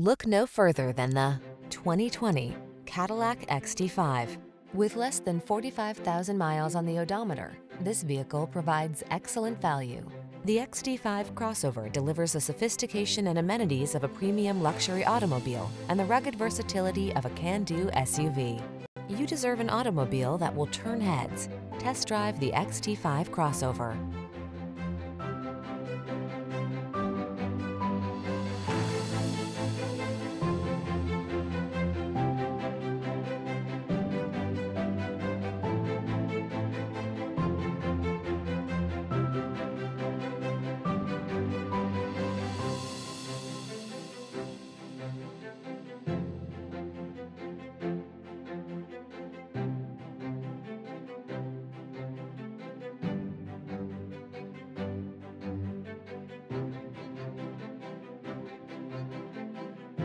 Look no further than the 2020 Cadillac XT5. With less than 45,000 miles on the odometer, this vehicle provides excellent value. The XT5 crossover delivers the sophistication and amenities of a premium luxury automobile and the rugged versatility of a can-do SUV. You deserve an automobile that will turn heads. Test drive the XT5 crossover.